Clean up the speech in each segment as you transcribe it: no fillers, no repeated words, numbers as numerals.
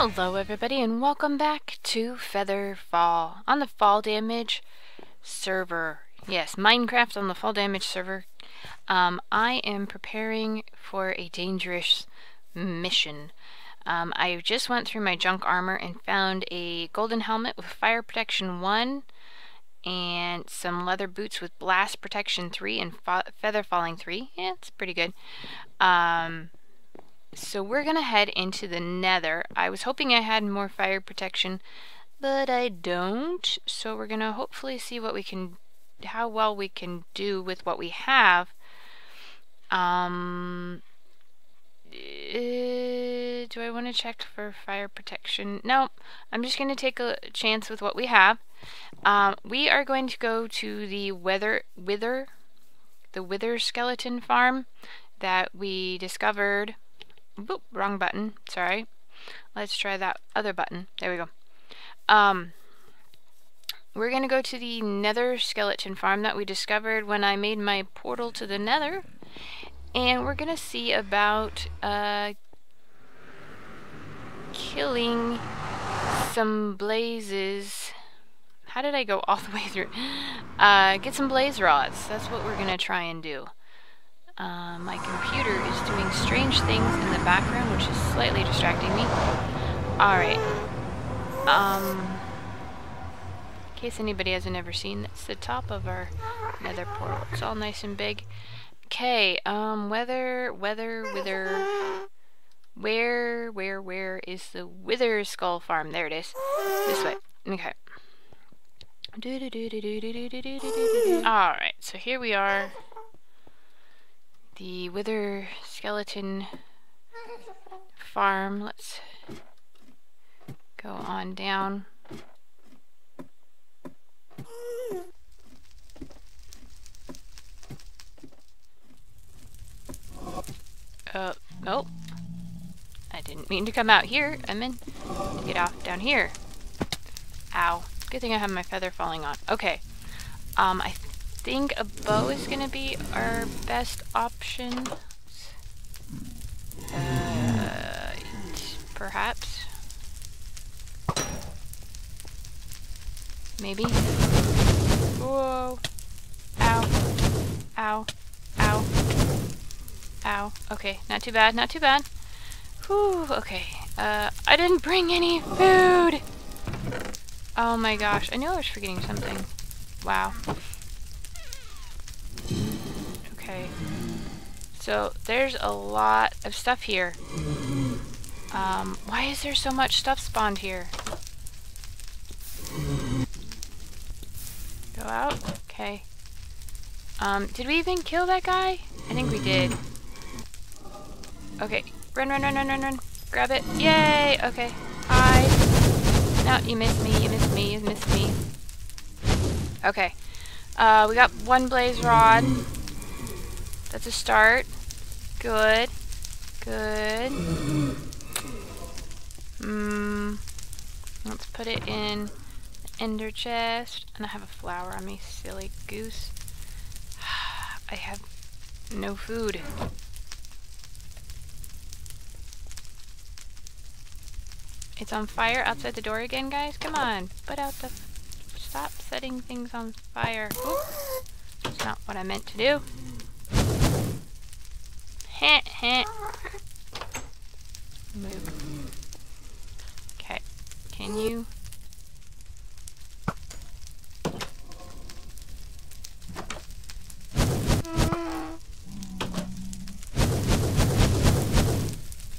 Hello everybody and welcome back to Feather Fall on the Fall Damage server. Yes, Minecraft on the Fall Damage server. I am preparing for a dangerous mission. I just went through my junk armor and found a golden helmet with fire protection 1 and some leather boots with blast protection 3 and feather falling 3. Yeah, it's pretty good. So we're gonna head into the Nether. I was hoping I had more fire protection, but I don't. So we're gonna hopefully see what we can, how well we can do with what we have. Do I want to check for fire protection? No, I'm just gonna take a chance with what we have. We are going to go to the wither skeleton farm that we discovered. Boop, wrong button, sorry. Let's try that other button. There we go. We're gonna go to the Nether skeleton farm that we discovered when I made my portal to the Nether, and we're gonna see about killing some blazes. How did I go all the way through? Get some blaze rods. That's what we're gonna try and do. My computer is doing strange things in the background, which is slightly distracting me. Alright. In case anybody hasn't ever seen, that's the top of our Nether portal. It's all nice and big. Okay, where is the Wither Skull Farm? There it is. This way. Okay. Alright, so here we are. The Wither Skeleton Farm. Let's go on down. Oh, I didn't mean to come out here. I meant to get off down here. Ow. Good thing I have my feather falling on. Okay. I think a bow is going to be our best option. Perhaps. Maybe. Whoa. Ow. Ow. Ow. Ow. Okay, not too bad, not too bad. Whew, okay. I didn't bring any food! Oh my gosh, I knew I was forgetting something. Wow. Okay, so there's a lot of stuff here. Why is there so much stuff spawned here? Go out? Okay. Did we even kill that guy? I think we did. Okay, run, run, run, run, run, run. Grab it. Yay! Okay, hi. No, you missed me, you missed me, you missed me. Okay, we got one blaze rod. That's a start. Good. Good. Let's put it in the ender chest. And I have a flower on me, silly goose. I have no food. It's on fire outside the door again, guys. Come on. Put out the... Stop setting things on fire. Oops. That's not what I meant to do. Heh heh. Move. Okay. Can you?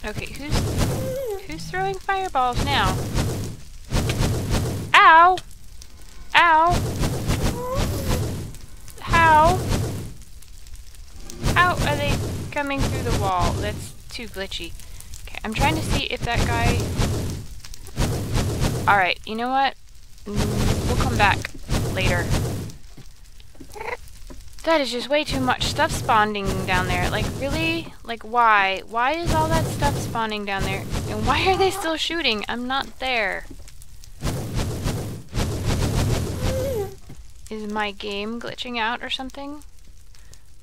Okay, who's throwing fireballs now? Ow! Ow! How? How are they coming through the wall? That's too glitchy. Okay, I'm trying to see if that guy... Alright, you know what? We'll come back later. That is just way too much stuff spawning down there. Like, really? Like, why? Why is all that stuff spawning down there? And why are they still shooting? I'm not there. Is my game glitching out or something?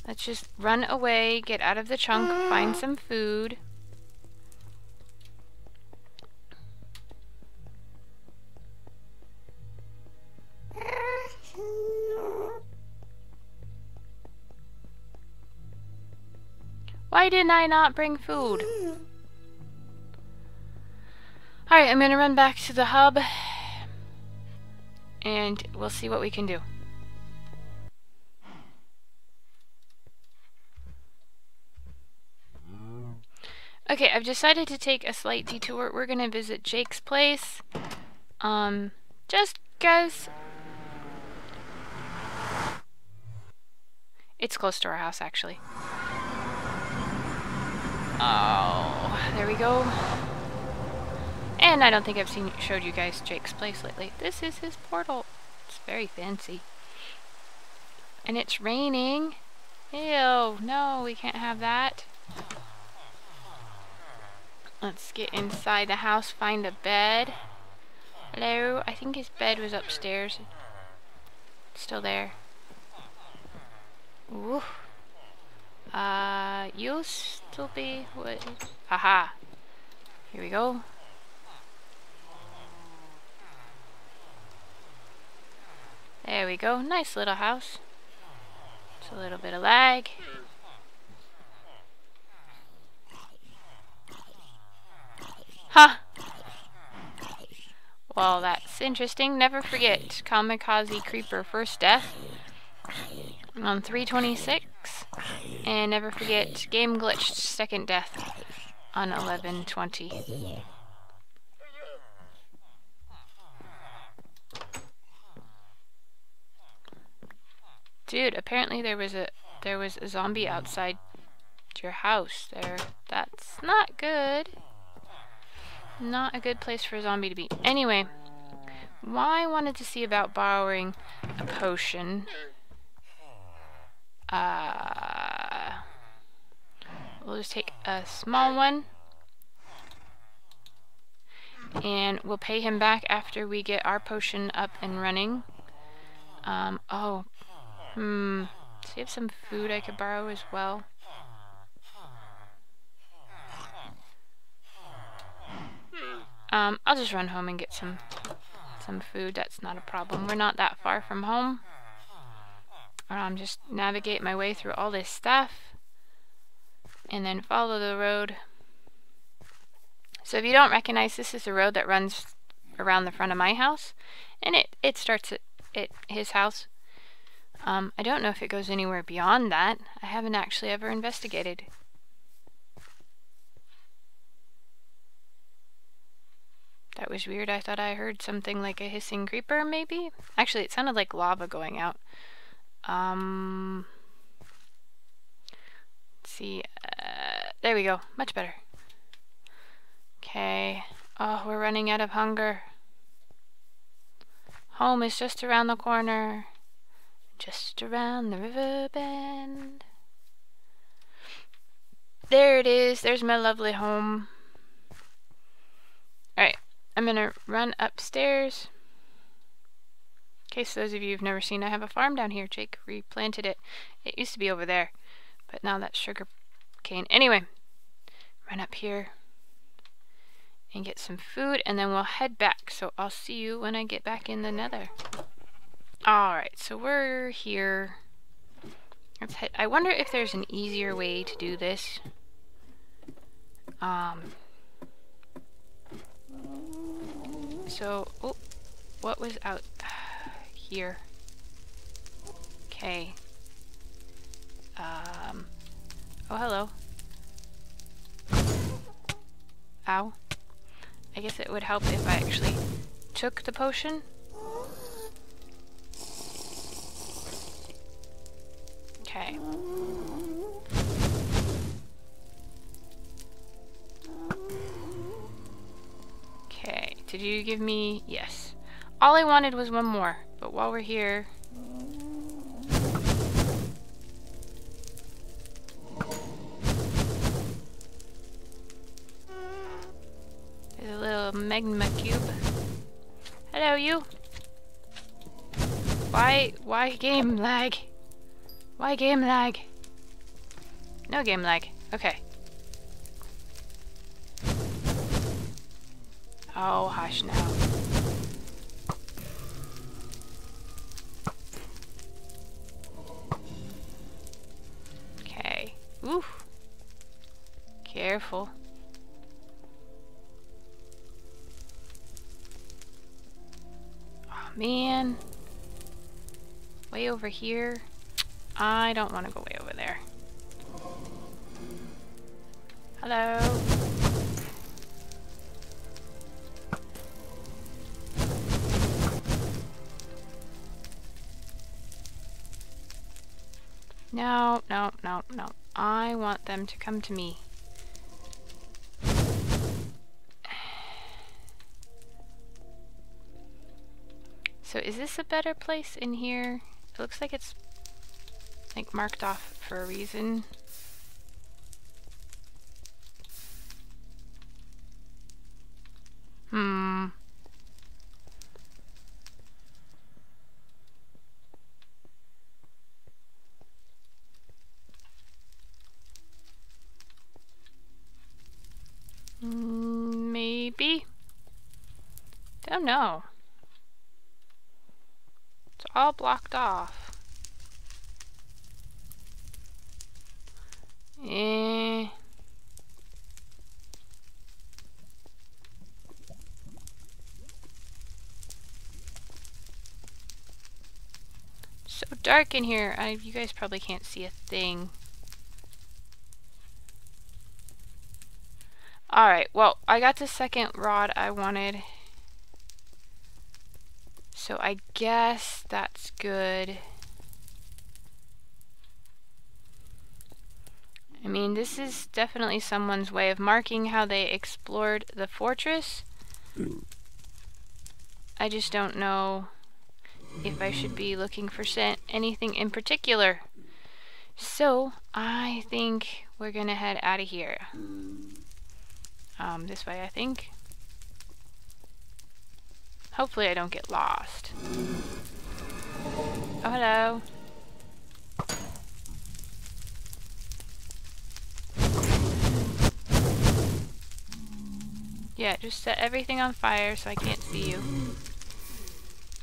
Let's just run away, get out of the chunk, find some food. Why didn't I not bring food? Alright, I'm gonna run back to the hub and we'll see what we can do. Okay, I've decided to take a slight detour. We're gonna visit Jake's place. Just 'cause it's close to our house, actually. Oh, there we go. And I don't think I've showed you guys Jake's place lately. This is his portal. It's very fancy. And it's raining. Ew, no, we can't have that. Let's get inside the house, find a bed. Hello, I think his bed was upstairs. It's still there. Ooh. You'll still be what? Haha. Here we go. There we go. Nice little house. Just a little bit of lag. Huh. Well, that's interesting. Never forget Kamikaze Creeper first death on 326, and never forget game glitched second death on 1120. Dude, apparently there was a zombie outside your house there. That's not good. Not a good place for a zombie to be. Anyway, I wanted to see about borrowing a potion. We'll just take a small one, and we'll pay him back after we get our potion up and running. So you have some food I could borrow as well. I'll just run home and get some food. That's not a problem. We're not that far from home. Just navigate my way through all this stuff and then follow the road. So if you don't recognize, this is the road that runs around the front of my house, and it starts at his house. I don't know if it goes anywhere beyond that. I haven't actually ever investigated. That was weird. I thought I heard something like a hissing creeper, maybe? Actually, it sounded like lava going out. Let's see. There we go. Much better. Okay. Oh, we're running out of hunger. Home is just around the corner. Just around the river bend. There it is. There's my lovely home. Alright. I'm gonna run upstairs. In case those of you who've never seen, I have a farm down here. Jake replanted it. It used to be over there, but now that's sugar cane. Anyway, run up here and get some food, and then we'll head back. So I'll see you when I get back in the Nether. Alright, so we're here. Let's head. I wonder if there's an easier way to do this. So, oh, what was out here? Okay. Oh, hello. Ow. I guess it would help if I actually took the potion. Okay. Okay. Did you give me? Yes. All I wanted was one more, but while we're here... There's a little magma cube. Hello, you! Why game lag? Why game lag? No game lag. Okay. Oh, hush now. careful. Oh man. Way over here. I don't want to go way over there. Hello. No, no, no, no. I want them to come to me. So is this a better place in here? It looks like it's like marked off for a reason. Maybe? Don't know. It's all blocked off. So dark in here. You guys probably can't see a thing. Alright, well, I got the second rod I wanted. So I guess that's good. I mean, this is definitely someone's way of marking how they explored the fortress. I just don't know if I should be looking for anything in particular. So, I think we're gonna head out of here. This way, I think. Hopefully I don't get lost. Oh, hello. Yeah, just set everything on fire so I can't see you.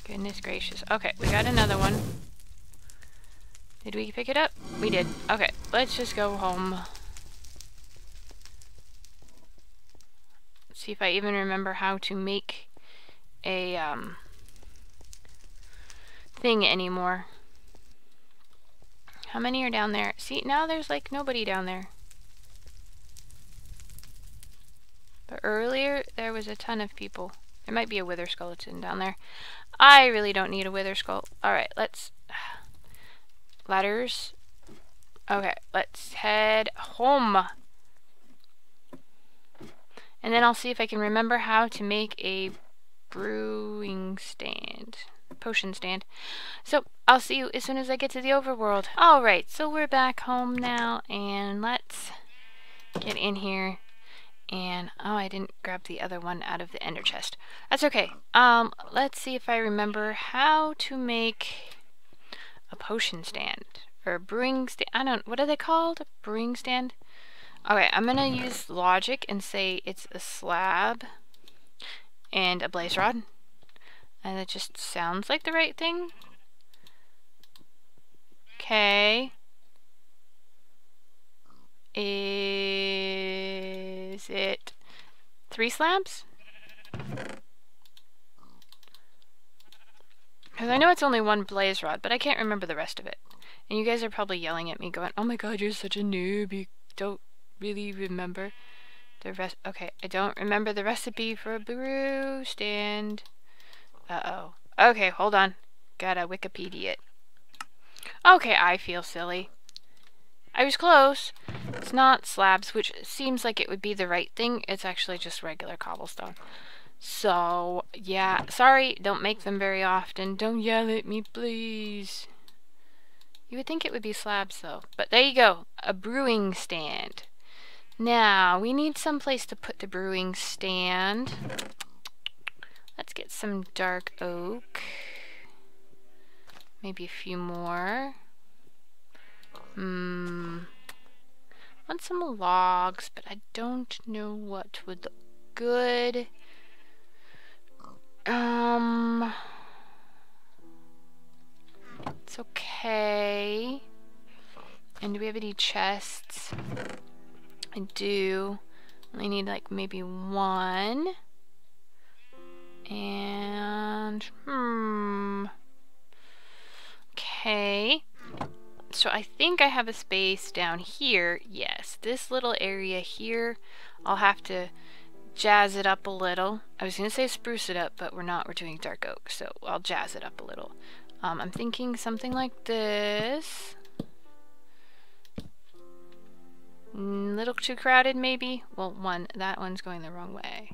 Goodness gracious. Okay, we got another one. Did we pick it up? We did. Okay, let's just go home. See if I even remember how to make a thing anymore. How many are down there? See, now there's like nobody down there. But earlier there was a ton of people. There might be a wither skeleton down there. I really don't need a wither skull. Alright, let's... Ladders. Okay, let's head home. And then I'll see if I can remember how to make a brewing stand. Potion stand. So, I'll see you as soon as I get to the overworld. Alright, so we're back home now, and let's get in here. And, oh, I didn't grab the other one out of the ender chest. That's okay. Let's see if I remember how to make a potion stand. Or a brewing stand. I don't, what are they called? A brewing stand? Okay, I'm gonna use logic and say it's a slab and a blaze rod. And it just sounds like the right thing. Okay. Is it 3 slabs? Because I know it's only 1 blaze rod, but I can't remember the rest of it. And you guys are probably yelling at me going, oh my god, you're such a noob, you don't really remember the rest. Okay, I don't remember the recipe for a brew stand. Uh-oh. Okay, hold on. Gotta Wikipedia it. Okay, I feel silly. I was close. It's not slabs, which seems like it would be the right thing. It's actually just regular cobblestone. So, yeah. Sorry, don't make them very often. Don't yell at me, please. You would think it would be slabs, though. But there you go. A brewing stand. Now, we need some place to put the brewing stand. Let's get some dark oak. Maybe a few more. Want some logs, but I don't know what would look good. It's okay. And do we have any chests? I do only need like maybe one. And okay, so I think I have a space down here. Yes, this little area here, I'll have to jazz it up a little. I was gonna say spruce it up, but we're not, we're doing dark oak, so I'll jazz it up a little. I'm thinking something like this. A little too crowded maybe. Well, one, that one's going the wrong way.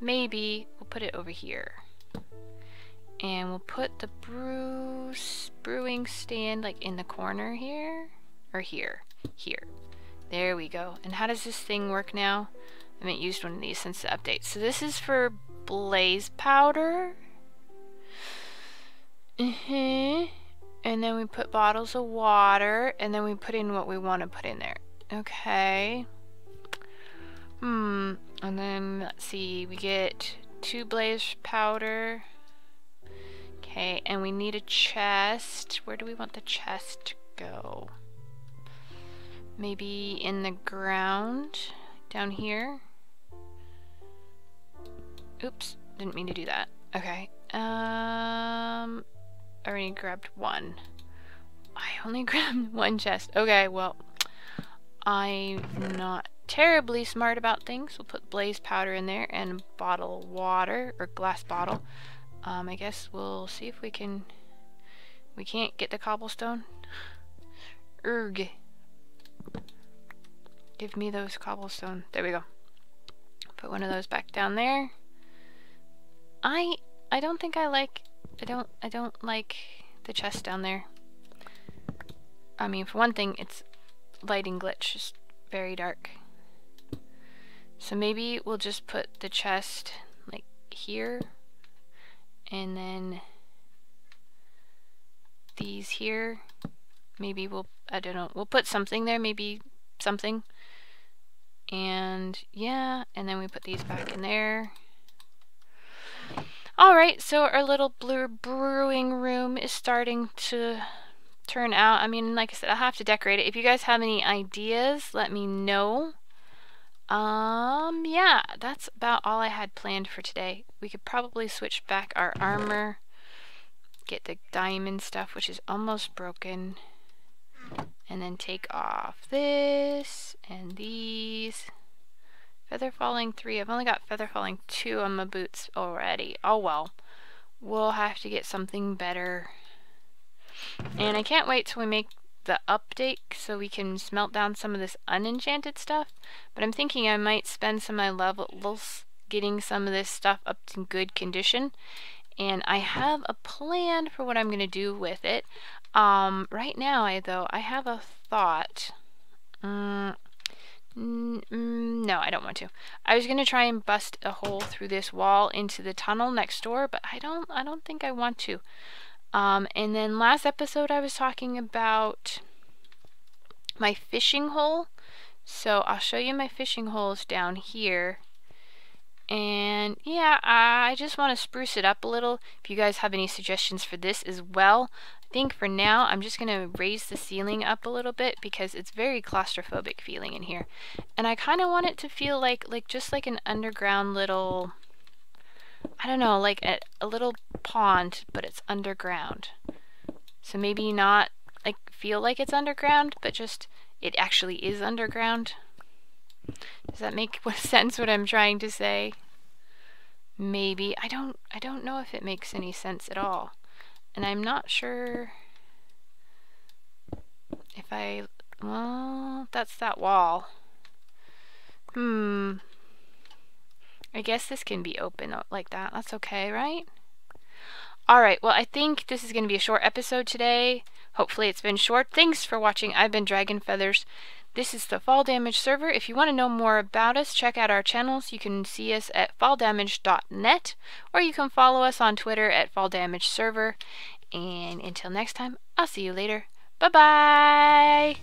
Maybe we'll put it over here. And we'll put the brewing stand like in the corner here, or here. There we go. And how does this thing work now? I haven't used one of these since the update. So this is for blaze powder. And then we put bottles of water, and then we put in what we want to put in there. Okay. And then let's see, we get 2 blaze powder. Okay, and we need a chest. Where do we want the chest to go? Maybe in the ground, down here. Oops, didn't mean to do that. Okay, I already grabbed one. I only grabbed one chest. Okay, well, I'm not terribly smart about things. We'll put blaze powder in there and a bottle of water, or glass bottle. I guess we'll see if we can... We can't get the cobblestone. Erg. Give me those cobblestone. There we go. Put one of those back down there. I don't think I like... I don't like the chest down there. I mean, for one thing, it's lighting glitch. Just very dark. So maybe we'll just put the chest, like, here. And then these here, maybe we'll, I don't know, we'll put something there, maybe something. And yeah, and then we put these back in there. Alright, so our little blue brewing room is starting to turn out. I mean, like I said, I'll have to decorate it. If you guys have any ideas, let me know. Yeah, that's about all I had planned for today. We could probably switch back our armor, get the diamond stuff, which is almost broken, and then take off this and these. Feather Falling 3. I've only got Feather Falling 2 on my boots already. Oh well, we'll have to get something better. And I can't wait till we make the update so we can smelt down some of this unenchanted stuff, but I'm thinking I might spend some of my levels getting some of this stuff up to good condition, and I have a plan for what I'm gonna do with it. Right now I have a thought. No, I don't want to. I was gonna try and bust a hole through this wall into the tunnel next door, but I don't think I want to. And then last episode I was talking about my fishing hole. So I'll show you my fishing holes down here. And yeah, I just want to spruce it up a little. If you guys have any suggestions for this as well. I think for now I'm just going to raise the ceiling up a little bit because it's very claustrophobic feeling in here. And I kind of want it to feel like just like an underground little... I don't know, like a little pond, but it's underground. So maybe not like feel like it's underground, but just it actually is underground. Does that make sense what I'm trying to say? Maybe. I don't know if it makes any sense at all. And I'm not sure if I, well, that's that wall. I guess this can be open like that. That's okay, right? Alright, well, I think this is going to be a short episode today. Hopefully it's been short. Thanks for watching. I've been DragnFeathers. This is the Fall Damage server. If you want to know more about us, check out our channels. You can see us at falldamage.net, or you can follow us on Twitter at falldamage server. And until next time, I'll see you later. Bye-bye!